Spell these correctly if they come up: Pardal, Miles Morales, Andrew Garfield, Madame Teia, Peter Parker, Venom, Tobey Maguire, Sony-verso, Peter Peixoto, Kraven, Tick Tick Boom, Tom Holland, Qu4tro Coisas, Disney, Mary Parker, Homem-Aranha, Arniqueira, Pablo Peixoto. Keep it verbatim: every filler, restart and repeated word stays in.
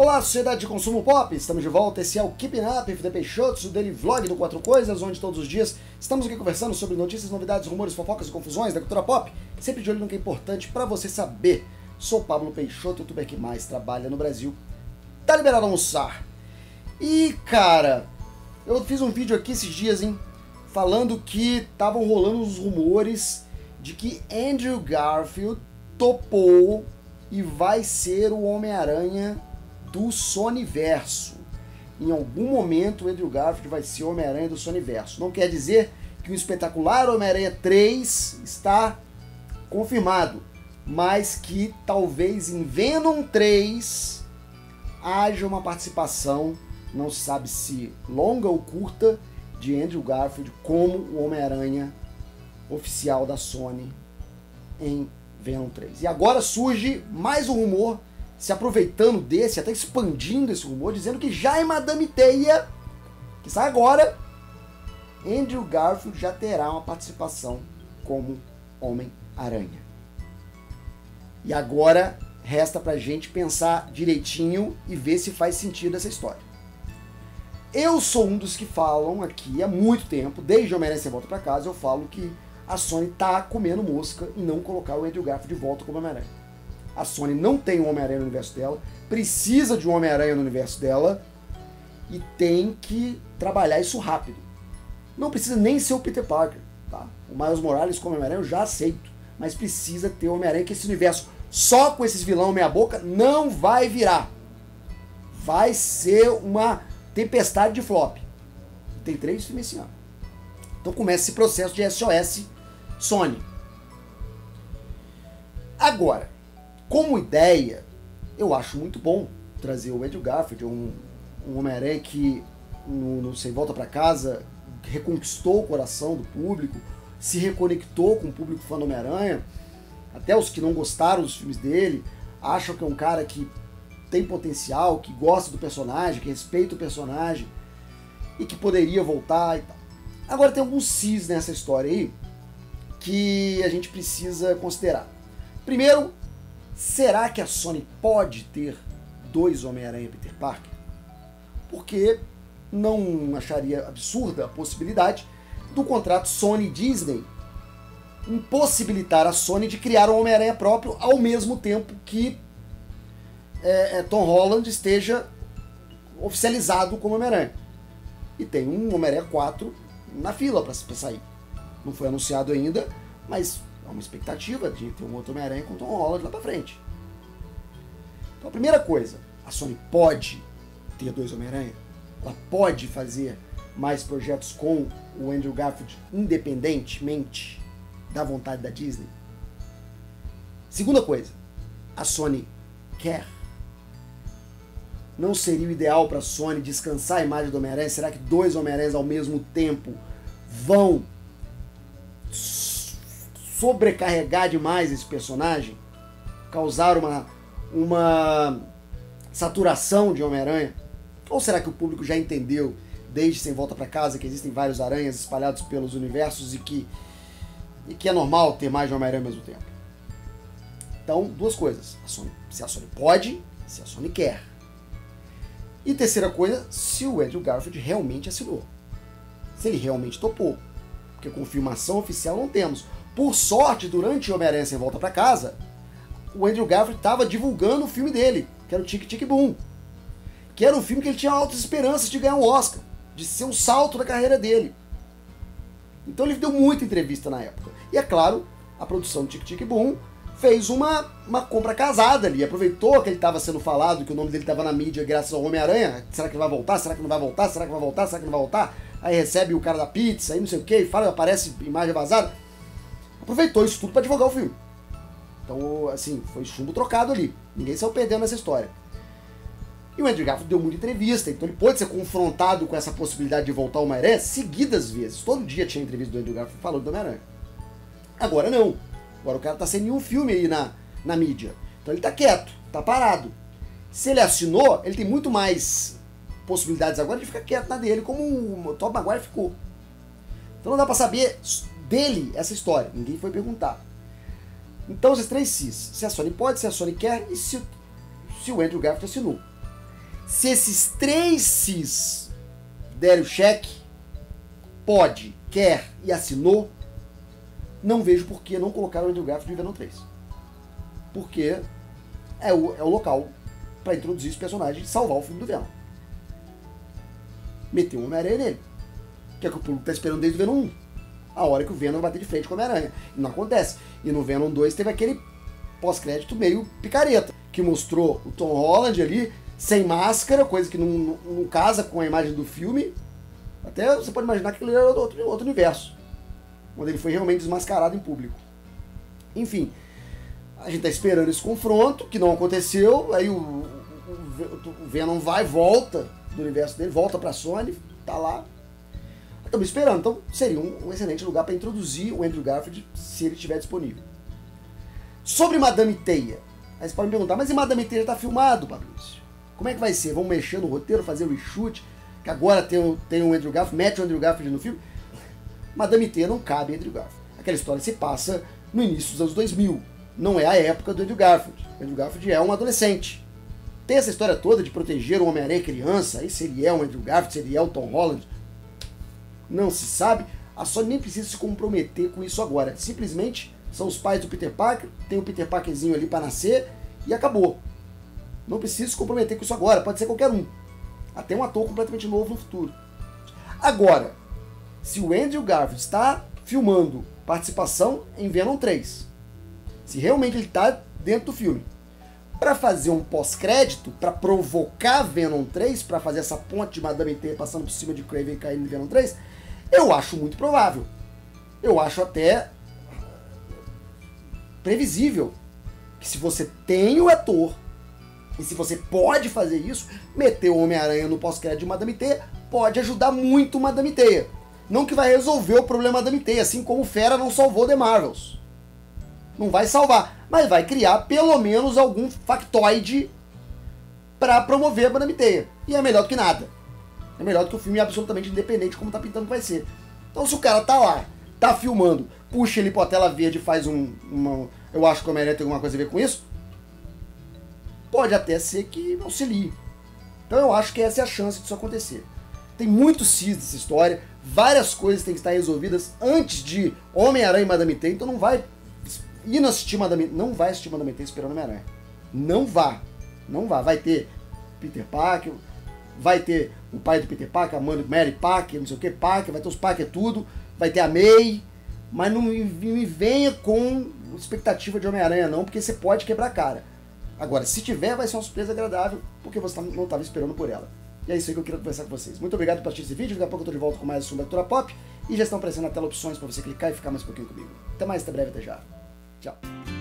Olá, sociedade de consumo pop, estamos de volta, esse é o Keeping Up, Peter Peixoto, o daily vlog do quatro Coisas, onde todos os dias estamos aqui conversando sobre notícias, novidades, rumores, fofocas e confusões da cultura pop, sempre de olho no que é importante pra você saber. Sou Pablo Peixoto, youtuber que mais trabalha no Brasil, tá liberado a almoçar. E cara, eu fiz um vídeo aqui esses dias, hein, falando que estavam rolando os rumores de que Andrew Garfield topou e vai ser o Homem-Aranha do Sony-verso. Em algum momento o Andrew Garfield vai ser o Homem-Aranha do Sony-verso. Não quer dizer que o espetacular Homem-Aranha três está confirmado, mas que talvez em Venom três haja uma participação, não se sabe se longa ou curta, de Andrew Garfield como o Homem-Aranha oficial da Sony em Venom três. E agora surge mais um rumor, se aproveitando desse, até expandindo esse rumor, dizendo que já em Madame Teia, que sai agora, Andrew Garfield já terá uma participação como Homem-Aranha. E agora resta pra gente pensar direitinho e ver se faz sentido essa história. Eu sou um dos que falam aqui há muito tempo, desde Homem-Aranha Sem Volta Pra Casa, eu falo que a Sony tá comendo mosca em não colocar o Andrew Garfield de volta como Homem-Aranha. A Sony não tem um Homem-Aranha no universo dela, precisa de um Homem-Aranha no universo dela e tem que trabalhar isso rápido. Não precisa nem ser o Peter Parker, tá? O Miles Morales como Homem-Aranha eu já aceito, mas precisa ter o Homem-Aranha, que esse universo só com esses vilão meia boca não vai virar. Vai ser uma tempestade de flop. Tem três filmes esse ano. Então começa esse processo de S O S Sony. Agora, como ideia, eu acho muito bom trazer o Andrew Garfield, um, um Homem-Aranha que no, no Sem Volta Pra Casa reconquistou o coração do público, se reconectou com o público fã do Homem-Aranha, até os que não gostaram dos filmes dele, acham que é um cara que tem potencial, que gosta do personagem, que respeita o personagem e que poderia voltar e tal. Agora tem alguns sis nessa história aí que a gente precisa considerar. Primeiro, será que a Sony pode ter dois Homem-Aranha e Peter Parker? Porque não acharia absurda a possibilidade do contrato Sony-Disney impossibilitar a Sony de criar um Homem-Aranha próprio ao mesmo tempo que é, é, Tom Holland esteja oficializado como Homem-Aranha. E tem um Homem-Aranha quatro na fila para sair. Não foi anunciado ainda, mas é uma expectativa de ter um outro Homem-Aranha com Tom Holland lá pra frente. Então a primeira coisa, a Sony pode ter dois Homem-Aranha? Ela pode fazer mais projetos com o Andrew Garfield independentemente da vontade da Disney? Segunda coisa, a Sony quer? Não seria o ideal pra Sony descansar a imagem do Homem-Aranha? Será que dois Homem-Aranhas ao mesmo tempo vão sobrecarregar demais esse personagem, causar uma, uma saturação de Homem-Aranha? Ou será que o público já entendeu, desde Sem Volta Pra Casa, que existem vários aranhas espalhados pelos universos e que, e que é normal ter mais de Homem-Aranha ao mesmo tempo? Então, duas coisas. A Sony, se a Sony pode, se a Sony quer. E terceira coisa, se o Andrew Garfield realmente assinou. Se ele realmente topou. Porque confirmação oficial não temos. Por sorte, durante Homem-Aranha Sem Volta Pra Casa, o Andrew Garfield estava divulgando o filme dele, que era o Tick Tick Boom, que era um filme que ele tinha altas esperanças de ganhar um Oscar, de ser um salto da carreira dele. Então ele deu muita entrevista na época. E é claro, a produção do Tick Tick Boom fez uma, uma compra casada ali, aproveitou que ele estava sendo falado, que o nome dele estava na mídia graças ao Homem-Aranha. Será que ele vai voltar? Será que não vai voltar? Será que vai voltar? Será que não vai voltar? Aí recebe o cara da pizza, aí não sei o que, fala, aparece imagem vazada. Aproveitou isso tudo para divulgar o filme. Então, assim, foi chumbo trocado ali. Ninguém saiu perdendo nessa história. E o Andrew Garfield deu muita entrevista, então ele pôde ser confrontado com essa possibilidade de voltar ao Homem-Aranha seguidas vezes. Todo dia tinha entrevista do Andrew Garfield falando do Homem-Aranha. Agora não. Agora o cara tá sem nenhum filme aí na, na mídia. Então ele tá quieto, tá parado. Se ele assinou, ele tem muito mais possibilidades agora de ficar quieto na dele, como o Tobey Maguire ficou. Então não dá para saber dele essa história, ninguém foi perguntar. Então, esses três Cs, se a Sony pode, se a Sony quer e se, se o Andrew Garfield assinou. Se esses três Cs derem o cheque, pode, quer e assinou, não vejo por que não colocar o Andrew Garfield no Venom três. Porque é o, é o local para introduzir esse personagem e salvar o filme do Venom. Meteu o Homem-Aranha nele. Que é o que o público tá esperando desde o Venom um. A hora que o Venom vai bater de frente com o Homem-Aranha. E não acontece. E no Venom dois teve aquele pós-crédito meio picareta. Que mostrou o Tom Holland ali, sem máscara, coisa que não, não, não casa com a imagem do filme. Até você pode imaginar que ele era outro, outro universo. Quando ele foi realmente desmascarado em público. Enfim, a gente tá esperando esse confronto, que não aconteceu. Aí o, o, o Venom vai, volta do universo dele, volta pra Sony, tá lá. Estamos esperando, então seria um, um excelente lugar para introduzir o Andrew Garfield, se ele estiver disponível. Sobre Madame Teia, aí você pode me perguntar, mas e Madame Teia já tá filmado, Fabrício? Como é que vai ser? Vamos mexer no roteiro, fazer o reshoot, que agora tem o, tem o Andrew Garfield, mete o Andrew Garfield no filme? Madame Teia não cabe Andrew Garfield. Aquela história se passa no início dos anos dois mil, não é a época do Andrew Garfield. O Andrew Garfield é um adolescente. Tem essa história toda de proteger o Homem-Aranha criança, aí se ele é o Andrew Garfield, se ele é o Tom Holland, não se sabe. A Sony nem precisa se comprometer com isso agora. Simplesmente são os pais do Peter Parker, tem o Peter Parkerzinho ali para nascer e acabou. Não precisa se comprometer com isso agora, pode ser qualquer um. Até um ator completamente novo no futuro. Agora, se o Andrew Garfield está filmando participação em Venom três, se realmente ele está dentro do filme, para fazer um pós-crédito, para provocar Venom três, para fazer essa ponte de Madame Teia passando por cima de Kraven e caindo em Venom três, eu acho muito provável. Eu acho até previsível que, se você tem o ator e se você pode fazer isso, meter o Homem-Aranha no pós-crédito de Madame Teia pode ajudar muito Madame Teia. Não que vai resolver o problema Madame Teia, assim como o Fera não salvou The Marvels. Não vai salvar, mas vai criar pelo menos algum factoide para promover a Madame Teia. E é melhor do que nada. É melhor do que o filme absolutamente independente, como tá pintando que vai ser. Então, se o cara tá lá, tá filmando, puxa ele pra tela verde e faz um... Uma, eu acho que o Homem-Aranha tem alguma coisa a ver com isso. Pode até ser que auxilie. Então eu acho que essa é a chance disso acontecer. Tem muito cis dessa história. Várias coisas têm que estar resolvidas antes de Homem-Aranha e Madame Teia. Então não vai... E não assistir Madame... Não vai assistir Madame Teia esperando Homem-Aranha. Não vá. Não vá. Vai ter Peter Parker, vai ter o pai do Peter Parker, a mãe do Mary Parker, não sei o que, Parker, vai ter os Parker tudo, vai ter a May, mas não me venha com expectativa de Homem-Aranha não, porque você pode quebrar a cara. Agora, se tiver, vai ser uma surpresa agradável, porque você não estava esperando por ela. E é isso aí que eu queria conversar com vocês. Muito obrigado por assistir esse vídeo, daqui a pouco eu tô de volta com mais assunto da cultura pop, e já estão aparecendo na tela opções para você clicar e ficar mais um pouquinho comigo. Até mais, até breve, até já. Tchau.